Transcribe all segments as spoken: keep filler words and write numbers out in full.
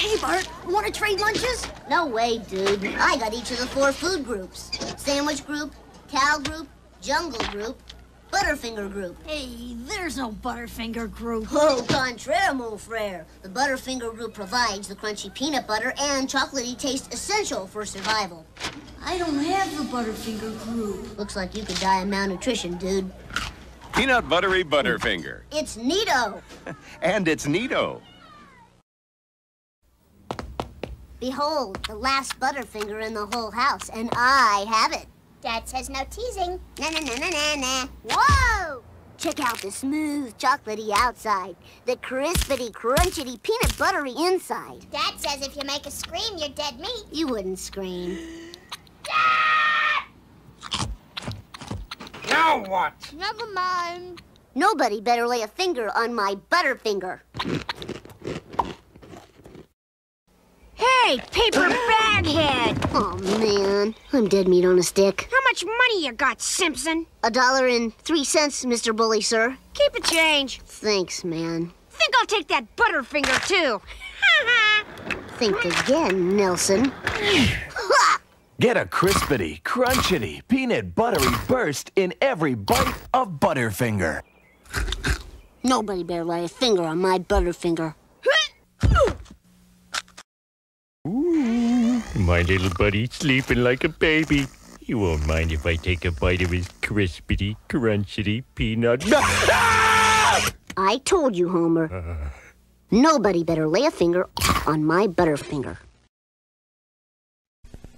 Hey, Bart, want to trade lunches? No way, dude. I got each of the four food groups. Sandwich group, cow group, jungle group, Butterfinger group. Hey, there's no Butterfinger group. Oh, contraire, mon frere. The Butterfinger group provides the crunchy peanut butter and chocolatey taste essential for survival. I don't have the Butterfinger group. Looks like you could die of malnutrition, dude. Peanut buttery Butterfinger. It's neato. And it's neato. Behold, the last Butterfinger in the whole house, and I have it. Dad says no teasing. Na na na na na na. Whoa! Check out the smooth, chocolatey outside, the crispity, crunchity, peanut buttery inside. Dad says if you make a scream, you're dead meat. You wouldn't scream. Now what? Never mind. Nobody better lay a finger on my Butterfinger. Hey, paper baghead! Oh, man. I'm dead meat on a stick. How much money you got, Simpson? A dollar and three cents, Mister Bully, sir. Keep the change. Thanks, man. Think I'll take that Butterfinger, too. Think again, Nelson. Get a crispity, crunchity, peanut buttery burst in every bite of Butterfinger. Nobody better lay a finger on my Butterfinger. Ooh, my little buddy's sleeping like a baby. He won't mind if I take a bite of his crispity, crunchity peanut. I told you, Homer. Uh. Nobody better lay a finger on my Butterfinger.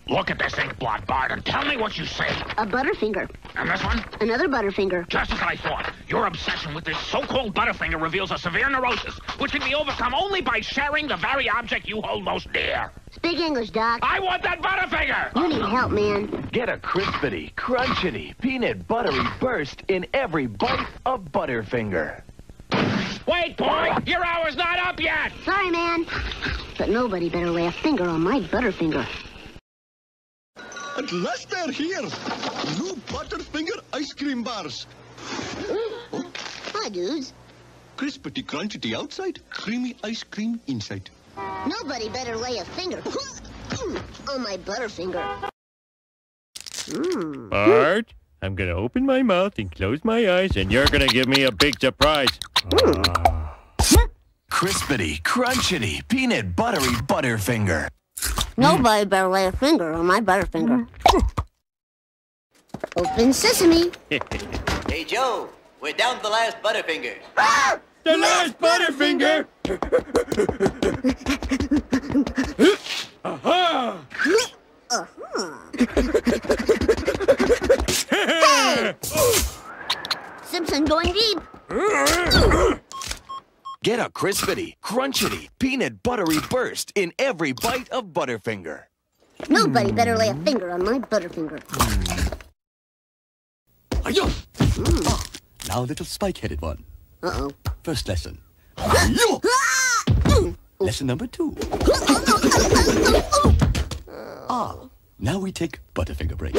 Look at this ink blot, Bart, and tell me what you see. A Butterfinger. And this one? Another Butterfinger. Just as I thought. Your obsession with this so-called Butterfinger reveals a severe neurosis, which can be overcome only by sharing the very object you hold most dear. Speak English, Doc. I want that Butterfinger! You need help, man. Get a crispity, crunchity, peanut buttery burst in every bite of Butterfinger. Wait, boy! Your hour's not up yet! Sorry, man. But nobody better lay a finger on my Butterfinger. At last they're here. New Butterfinger ice cream bars. Oh. Hi, dudes. Crispity, crunchity outside, creamy ice cream inside. Nobody better lay a finger on my Butterfinger. Mm. Bart, I'm going to open my mouth and close my eyes, and you're going to give me a big surprise. Mm. Crispity, crunchity, peanut buttery Butterfinger. Nobody better lay a finger on my Butterfinger. Open sesame. Hey, Joe, we're down to the last Butterfinger. Ah! The last Butterfinger! Aha! Hey! Simpson going deep. Get a crispity, crunchity, peanut buttery burst in every bite of Butterfinger. Nobody better lay a finger on my Butterfinger. Hi-yo! Mm. Oh, now, little spike-headed one. Uh-oh. First lesson. Hi-yo! Lesson number two. Ah, now we take Butterfinger break.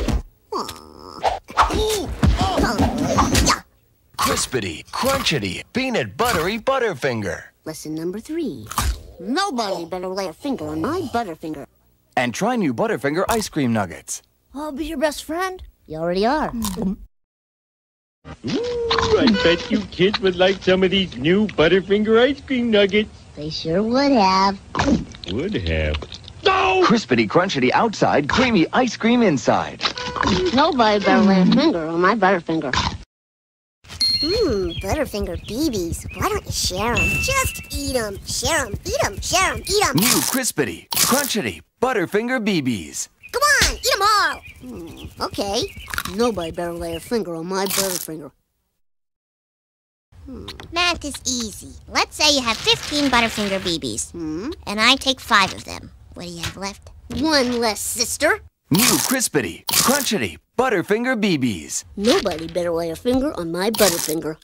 Crispity, crunchity, peanut buttery Butterfinger. Lesson number three. Nobody better lay a finger on my Butterfinger. And try new Butterfinger ice cream nuggets. I'll be your best friend. You already are. Ooh, I bet you kids would like some of these new Butterfinger ice cream nuggets. They sure would have. Would have. No! Crispity, crunchity outside, creamy ice cream inside. Nobody better lay a finger on my Butterfinger. Mmm, Butterfinger B Bs. Why don't you share them? Just eat them. Share them. Eat them. Share them. Eat them. New crispity, crunchity, Butterfinger B Bs. Come on, eat them all. Mm, okay. Nobody better lay a finger on my Butterfinger. Hmm. Math is easy. Let's say you have fifteen Butterfinger B Bs, hmm? And I take five of them. What do you have left? One less, sister. New crispity, crunchity, Butterfinger B Bs. Nobody better lay a finger on my Butterfinger.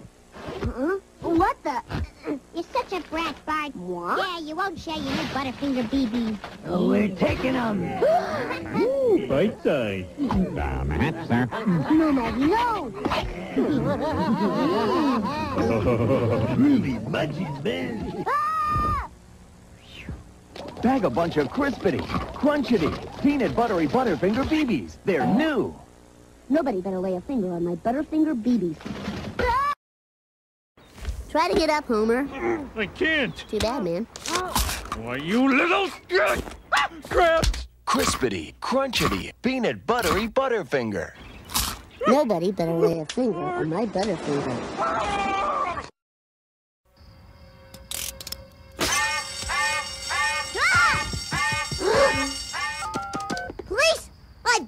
Huh? What the? You're such a brat, Bart. What? Yeah, you won't share your new Butterfinger B Bs. Oh, we're taking them. Ooh, bite size. No, Matt, sir. No, Matt, no. Groovy, budgie, Ben. Bag a bunch of crispity, crunchity, peanut buttery Butterfinger B Bs. They're new. Nobody better lay a finger on my Butterfinger B Bs. Ah! Try to get up, Homer. I can't. Too bad, man. Why, you little... Cramps! Crispity, crunchity, peanut buttery Butterfinger. Nobody better lay a finger on my Butterfinger.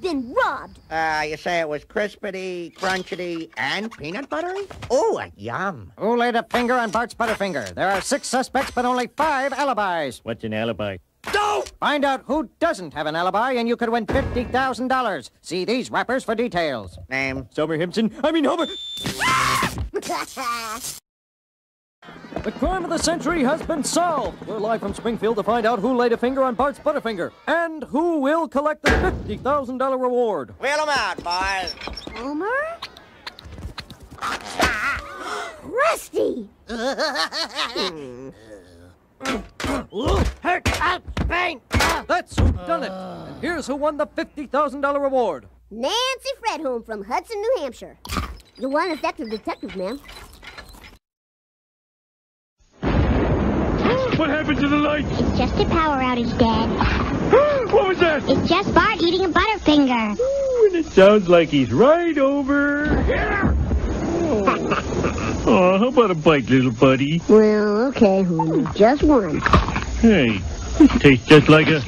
Been robbed. Uh, you say it was crispity, crunchity, and peanut buttery? Ooh, yum. Who laid a finger on Bart's Butterfinger? There are six suspects, but only five alibis. What's an alibi? No! Find out who doesn't have an alibi, and you could win fifty thousand dollars. See these rappers for details. Name? Sober Himson. I mean, Homer. The crime of the century has been solved. We're live from Springfield to find out who laid a finger on Bart's Butterfinger and who will collect the fifty thousand dollar reward. Wheel them out, boys. Homer? Rusty! Hurt, out, bang! That's who done it. And here's who won the fifty thousand dollar reward. Nancy Fredholm from Hudson, New Hampshire. You're one effective detective, ma'am. What happened to the lights? It's just a power outage, Dad. What was that? It's just Bart eating a Butterfinger. Ooh, and it sounds like he's right over here. Oh, oh, how about a bite, little buddy? Well, okay, Homer. Just one. Hey, it tastes just like a...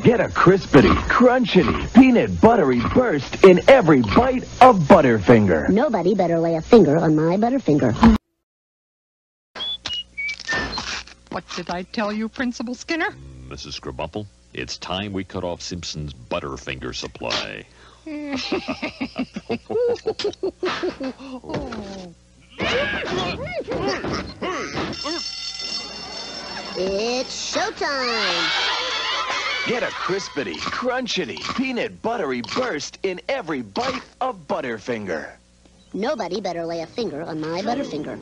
Get a crispity, crunchity, peanut buttery burst in every bite of Butterfinger. Nobody better lay a finger on my Butterfinger. What did I tell you, Principal Skinner? Missus Scrabuffle, it's time we cut off Simpson's Butterfinger supply. It's showtime! Get a crispity, crunchity, peanut buttery burst in every bite of Butterfinger. Nobody better lay a finger on my Butterfinger.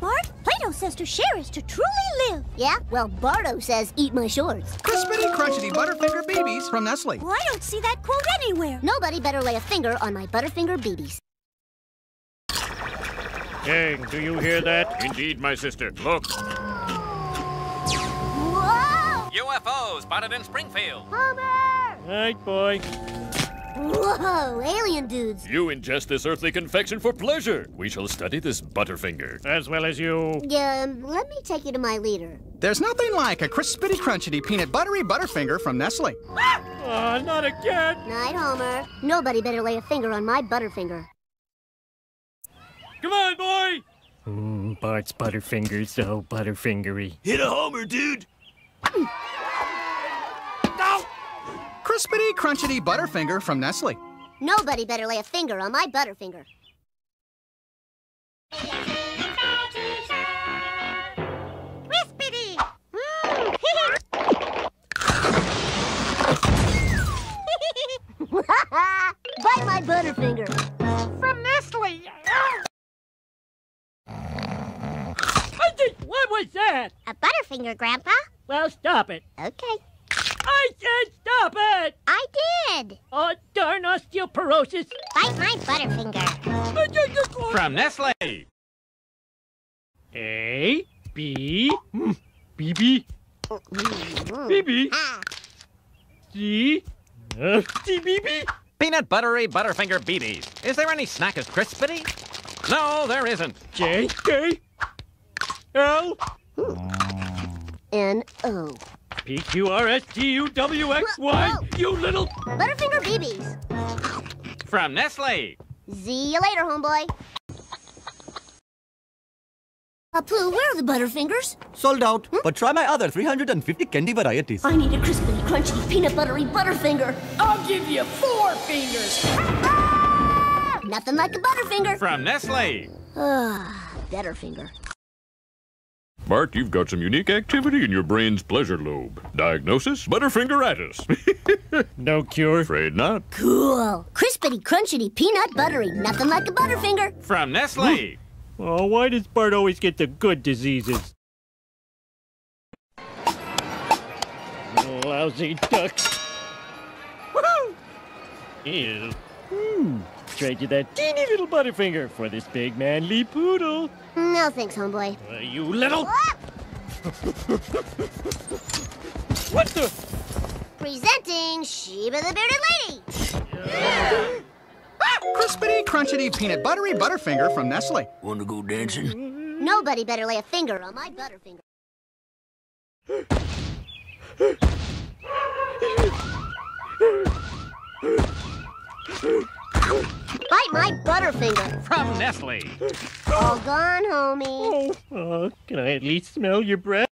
Bart, Plato says to share is to truly live. Yeah? Well, Bardo says eat my shorts. Crispity, crunchity, Butterfinger B Bs from Nestle. Well, I don't see that quote anywhere. Nobody better lay a finger on my Butterfinger B Bs. Gang, do you hear that? Indeed, my sister. Look. Whoa! U F O spotted in Springfield. Homer! Night, boy. Whoa, alien dudes. You ingest this earthly confection for pleasure. We shall study this Butterfinger. As well as you. Yeah, um, let me take you to my leader. There's nothing like a crispity, crunchity, peanut buttery Butterfinger from Nestle. Ah! Oh, not again. Night, Homer. Nobody better lay a finger on my Butterfinger. Come on, boy! Mm, Bart's Butterfinger's so Butterfingery. Hit a Homer, dude! Crispity, crunchity, Butterfinger from Nestle. Nobody better lay a finger on my Butterfinger. Crispity! Bite my Butterfinger. From Nestle. I think, what was that? A Butterfinger, Grandpa. Well, stop it. Okay. I said stop it! I did! Oh, darn osteoporosis! Bite my Butterfinger. From Nestle! A, B, mm, B, B, B, B, ah. C, uh, C, B, B. Peanut buttery Butterfinger B Bs. Is there any snack as crispity? No, there isn't. J, K, L, N, O. P Q R S T U W X Y, you little... Butterfinger B Bs. From Nestle. See you later, homeboy. Apu, where are the Butterfingers? Sold out, hmm? But try my other three hundred fifty candy varieties. I need a crispy, crunchy, peanut buttery Butterfinger. I'll give you four fingers. Ah! Nothing like a Butterfinger. From Nestle. Ah, Butterfinger. Bart, you've got some unique activity in your brain's pleasure lobe. Diagnosis? Butterfingeritis. No cure? Afraid not. Cool. Crispity, crunchity, peanut buttery. Nothing like a Butterfinger. From Nestle. Oh, why does Bart always get the good diseases? Lousy ducks. Woohoo! Ew. Hmm. Trade you that teeny little Butterfinger for this big manly poodle. No thanks, homeboy. Uh, you little... What the... Presenting Sheba the Bearded Lady. Yeah. Ah, crispity, crunchity, peanut buttery Butterfinger from Nestle. Wanna go dancing? Nobody better lay a finger on my Butterfinger. Bite my Butterfinger. From Nestle. All gone, homie. Oh, uh, can I at least smell your breath?